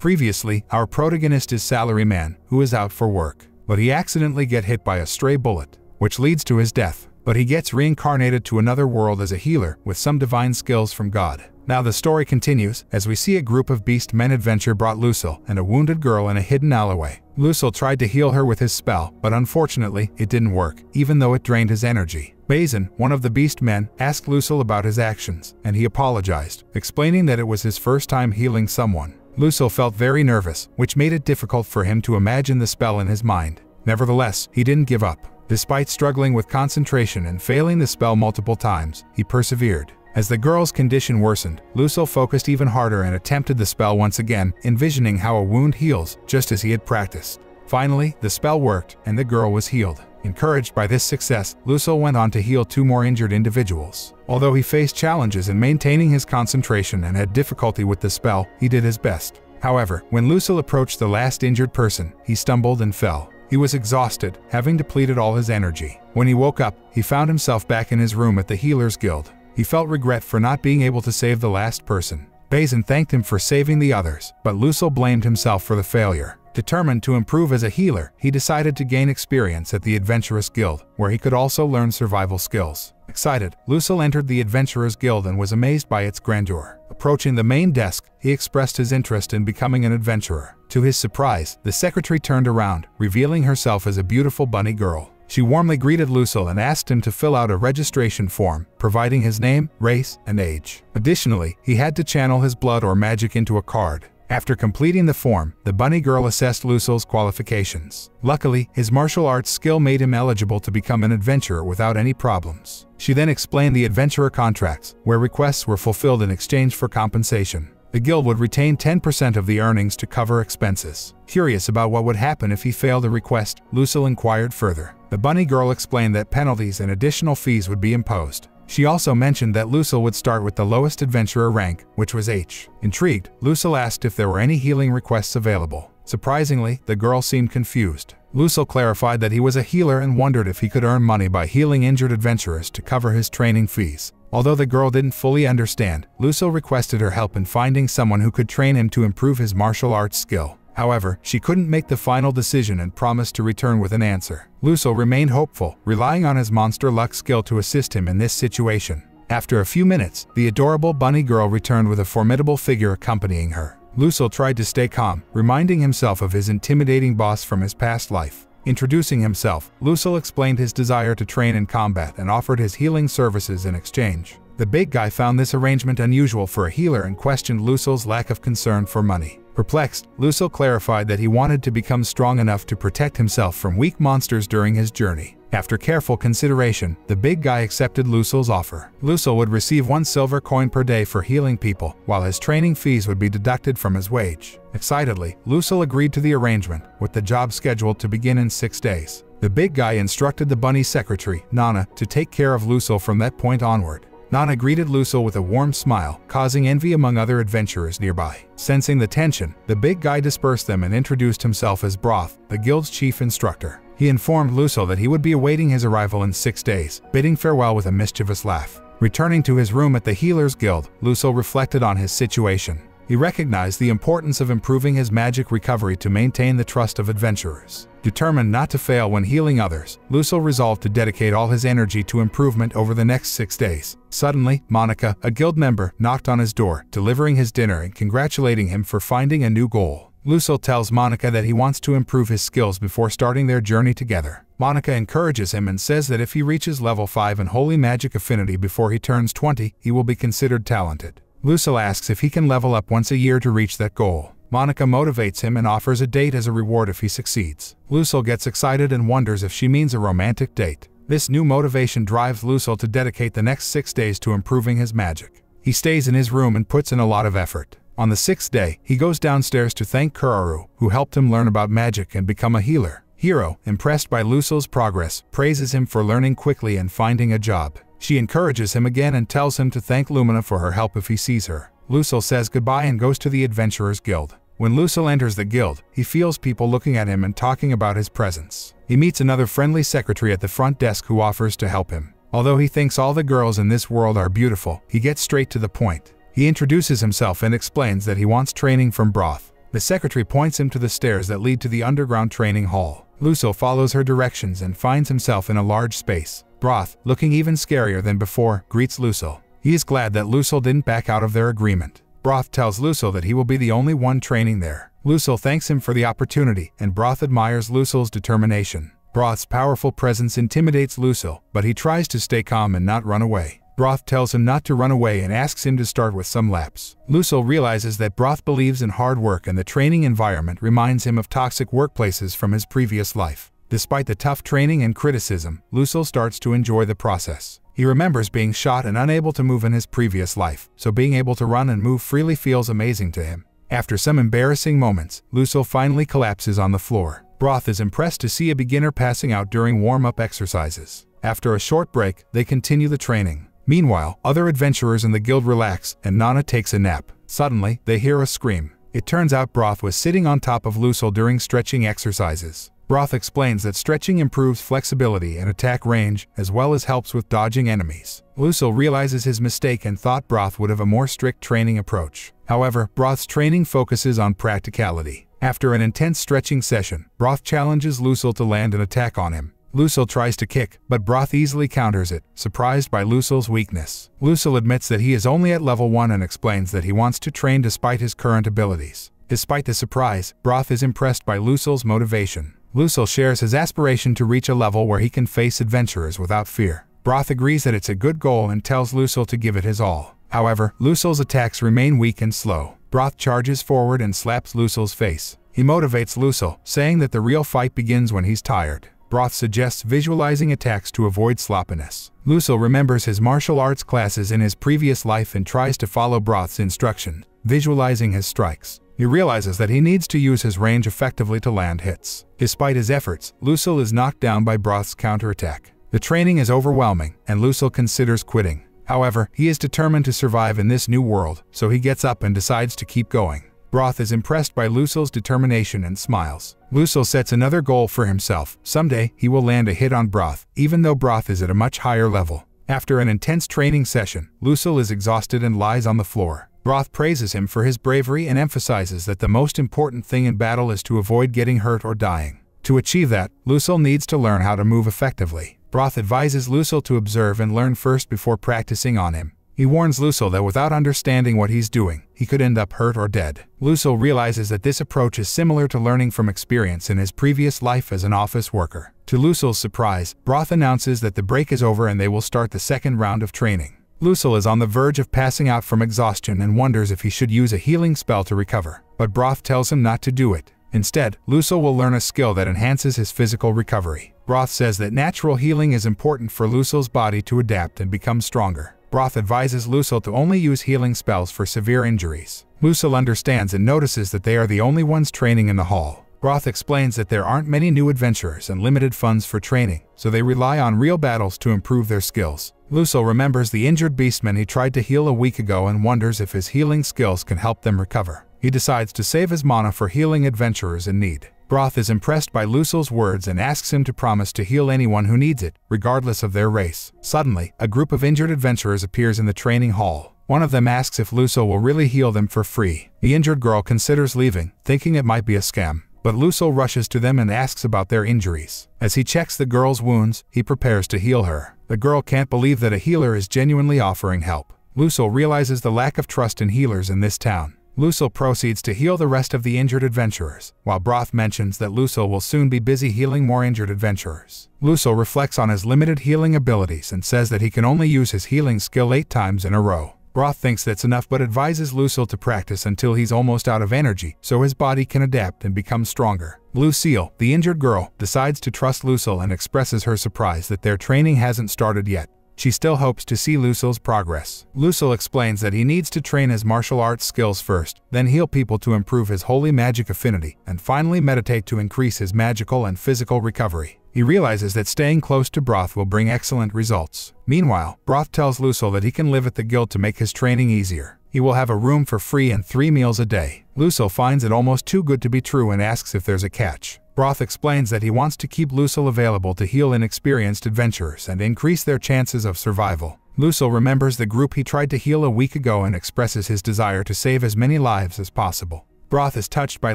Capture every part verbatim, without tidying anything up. Previously, our protagonist is Salary Man, who is out for work, but he accidentally gets hit by a stray bullet, which leads to his death, but he gets reincarnated to another world as a healer with some divine skills from God. Now the story continues, as we see a group of Beast Men adventure brought Lucille and a wounded girl in a hidden alleyway. Lucille tried to heal her with his spell, but unfortunately, it didn't work, even though it drained his energy. Bazin, one of the Beast Men, asked Lucille about his actions, and he apologized, explaining that it was his first time healing someone. Lucille felt very nervous, which made it difficult for him to imagine the spell in his mind. Nevertheless, he didn't give up. Despite struggling with concentration and failing the spell multiple times, he persevered. As the girl's condition worsened, Lucille focused even harder and attempted the spell once again, envisioning how a wound heals, just as he had practiced. Finally, the spell worked, and the girl was healed. Encouraged by this success, Lucille went on to heal two more injured individuals. Although he faced challenges in maintaining his concentration and had difficulty with the spell, he did his best. However, when Lucille approached the last injured person, he stumbled and fell. He was exhausted, having depleted all his energy. When he woke up, he found himself back in his room at the Healer's Guild. He felt regret for not being able to save the last person. Bazin thanked him for saving the others, but Lucille blamed himself for the failure. Determined to improve as a healer, he decided to gain experience at the Adventurer's Guild, where he could also learn survival skills. Excited, Lucille entered the Adventurer's Guild and was amazed by its grandeur. Approaching the main desk, he expressed his interest in becoming an adventurer. To his surprise, the secretary turned around, revealing herself as a beautiful bunny girl. She warmly greeted Lucille and asked him to fill out a registration form, providing his name, race, and age. Additionally, he had to channel his blood or magic into a card. After completing the form, the bunny girl assessed Lucille's qualifications. Luckily, his martial arts skill made him eligible to become an adventurer without any problems. She then explained the adventurer contracts, where requests were fulfilled in exchange for compensation. The guild would retain ten percent of the earnings to cover expenses. Curious about what would happen if he failed a request, Lucille inquired further. The bunny girl explained that penalties and additional fees would be imposed. She also mentioned that Lucille would start with the lowest adventurer rank, which was H. Intrigued, Lucille asked if there were any healing requests available. Surprisingly, the girl seemed confused. Lucille clarified that he was a healer and wondered if he could earn money by healing injured adventurers to cover his training fees. Although the girl didn't fully understand, Lucille requested her help in finding someone who could train him to improve his martial arts skill. However, she couldn't make the final decision and promised to return with an answer. Lucille remained hopeful, relying on his monster luck skill to assist him in this situation. After a few minutes, the adorable bunny girl returned with a formidable figure accompanying her. Lucille tried to stay calm, reminding himself of his intimidating boss from his past life. Introducing himself, Lucille explained his desire to train in combat and offered his healing services in exchange. The big guy found this arrangement unusual for a healer and questioned Lucille's lack of concern for money. Perplexed, Lucille clarified that he wanted to become strong enough to protect himself from weak monsters during his journey. After careful consideration, the big guy accepted Lucille's offer. Lucille would receive one silver coin per day for healing people, while his training fees would be deducted from his wage. Excitedly, Lucille agreed to the arrangement, with the job scheduled to begin in six days. The big guy instructed the bunny secretary, Nana, to take care of Lucille from that point onward. Nana greeted Lucille with a warm smile, causing envy among other adventurers nearby. Sensing the tension, the big guy dispersed them and introduced himself as Broth, the guild's chief instructor. He informed Lucille that he would be awaiting his arrival in six days, bidding farewell with a mischievous laugh. Returning to his room at the Healer's Guild, Lucille reflected on his situation. He recognized the importance of improving his magic recovery to maintain the trust of adventurers. Determined not to fail when healing others, Lucille resolved to dedicate all his energy to improvement over the next six days. Suddenly, Monica, a guild member, knocked on his door, delivering his dinner and congratulating him for finding a new goal. Lucille tells Monica that he wants to improve his skills before starting their journey together. Monica encourages him and says that if he reaches level five in Holy Magic Affinity before he turns twenty, he will be considered talented. Lucille asks if he can level up once a year to reach that goal. Monica motivates him and offers a date as a reward if he succeeds. Lucille gets excited and wonders if she means a romantic date. This new motivation drives Lucille to dedicate the next six days to improving his magic. He stays in his room and puts in a lot of effort. On the sixth day, he goes downstairs to thank Kuraru, who helped him learn about magic and become a healer. Hiro, impressed by Lucille's progress, praises him for learning quickly and finding a job. She encourages him again and tells him to thank Lumina for her help if he sees her. Lucille says goodbye and goes to the Adventurer's Guild. When Lucille enters the guild, he feels people looking at him and talking about his presence. He meets another friendly secretary at the front desk who offers to help him. Although he thinks all the girls in this world are beautiful, he gets straight to the point. He introduces himself and explains that he wants training from Broth. The secretary points him to the stairs that lead to the underground training hall. Lucille follows her directions and finds himself in a large space. Broth, looking even scarier than before, greets Lucille. He is glad that Lucille didn't back out of their agreement. Broth tells Lucille that he will be the only one training there. Lucille thanks him for the opportunity, and Broth admires Lucille's determination. Broth's powerful presence intimidates Lucille, but he tries to stay calm and not run away. Broth tells him not to run away and asks him to start with some laps. Lucille realizes that Broth believes in hard work, and the training environment reminds him of toxic workplaces from his previous life. Despite the tough training and criticism, Lucille starts to enjoy the process. He remembers being shot and unable to move in his previous life, so being able to run and move freely feels amazing to him. After some embarrassing moments, Lucille finally collapses on the floor. Broth is impressed to see a beginner passing out during warm-up exercises. After a short break, they continue the training. Meanwhile, other adventurers in the guild relax, and Nana takes a nap. Suddenly, they hear a scream. It turns out Broth was sitting on top of Lucille during stretching exercises. Broth explains that stretching improves flexibility and attack range, as well as helps with dodging enemies. Lucille realizes his mistake and thought Broth would have a more strict training approach. However, Broth's training focuses on practicality. After an intense stretching session, Broth challenges Lucille to land an attack on him. Lucille tries to kick, but Broth easily counters it, surprised by Lucille's weakness. Lucille admits that he is only at level one and explains that he wants to train despite his current abilities. Despite the surprise, Broth is impressed by Lucille's motivation. Lucille shares his aspiration to reach a level where he can face adventurers without fear. Broth agrees that it's a good goal and tells Lucille to give it his all. However, Lucille's attacks remain weak and slow. Broth charges forward and slaps Lucille's face. He motivates Lucille, saying that the real fight begins when he's tired. Broth suggests visualizing attacks to avoid sloppiness. Lucille remembers his martial arts classes in his previous life and tries to follow Broth's instruction, visualizing his strikes. He realizes that he needs to use his range effectively to land hits. Despite his efforts, Lucille is knocked down by Broth's counterattack. The training is overwhelming, and Lucille considers quitting. However, he is determined to survive in this new world, so he gets up and decides to keep going. Broth is impressed by Lucille's determination and smiles. Lucille sets another goal for himself. Someday, he will land a hit on Broth, even though Broth is at a much higher level. After an intense training session, Lucille is exhausted and lies on the floor. Broth praises him for his bravery and emphasizes that the most important thing in battle is to avoid getting hurt or dying. To achieve that, Lucille needs to learn how to move effectively. Broth advises Lucille to observe and learn first before practicing on him. He warns Lucille that without understanding what he's doing, he could end up hurt or dead. Lucille realizes that this approach is similar to learning from experience in his previous life as an office worker. To Lucille's surprise, Broth announces that the break is over and they will start the second round of training. Lucille is on the verge of passing out from exhaustion and wonders if he should use a healing spell to recover, but Broth tells him not to do it. Instead, Lucille will learn a skill that enhances his physical recovery. Broth says that natural healing is important for Lucille's body to adapt and become stronger. Broth advises Lucille to only use healing spells for severe injuries. Lucille understands and notices that they are the only ones training in the hall. Broth explains that there aren't many new adventurers and limited funds for training, so they rely on real battles to improve their skills. Lucille remembers the injured beastman he tried to heal a week ago and wonders if his healing skills can help them recover. He decides to save his mana for healing adventurers in need. Broth is impressed by Lucille's words and asks him to promise to heal anyone who needs it, regardless of their race. Suddenly, a group of injured adventurers appears in the training hall. One of them asks if Lucille will really heal them for free. The injured girl considers leaving, thinking it might be a scam. But Lucille rushes to them and asks about their injuries. As he checks the girl's wounds, he prepares to heal her. The girl can't believe that a healer is genuinely offering help. Lucille realizes the lack of trust in healers in this town. Lucille proceeds to heal the rest of the injured adventurers, while Broth mentions that Lucille will soon be busy healing more injured adventurers. Lucille reflects on his limited healing abilities and says that he can only use his healing skill eight times in a row. Broth thinks that's enough but advises Lucille to practice until he's almost out of energy, so his body can adapt and become stronger. Blue Seal, the injured girl, decides to trust Lucille and expresses her surprise that their training hasn't started yet. She still hopes to see Lucille's progress. Lucille explains that he needs to train his martial arts skills first, then heal people to improve his holy magic affinity, and finally meditate to increase his magical and physical recovery. He realizes that staying close to Broth will bring excellent results. Meanwhile, Broth tells Lucille that he can live at the guild to make his training easier. He will have a room for free and three meals a day. Lucille finds it almost too good to be true and asks if there's a catch. Broth explains that he wants to keep Lucille available to heal inexperienced adventurers and increase their chances of survival. Lucille remembers the group he tried to heal a week ago and expresses his desire to save as many lives as possible. Broth is touched by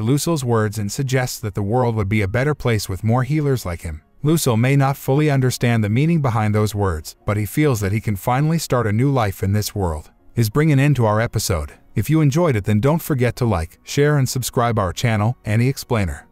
Lucille's words and suggests that the world would be a better place with more healers like him. Lucille may not fully understand the meaning behind those words, but he feels that he can finally start a new life in this world. Is bringing an end to our episode. If you enjoyed it, then don't forget to like, share and subscribe our channel, Ani Explainer.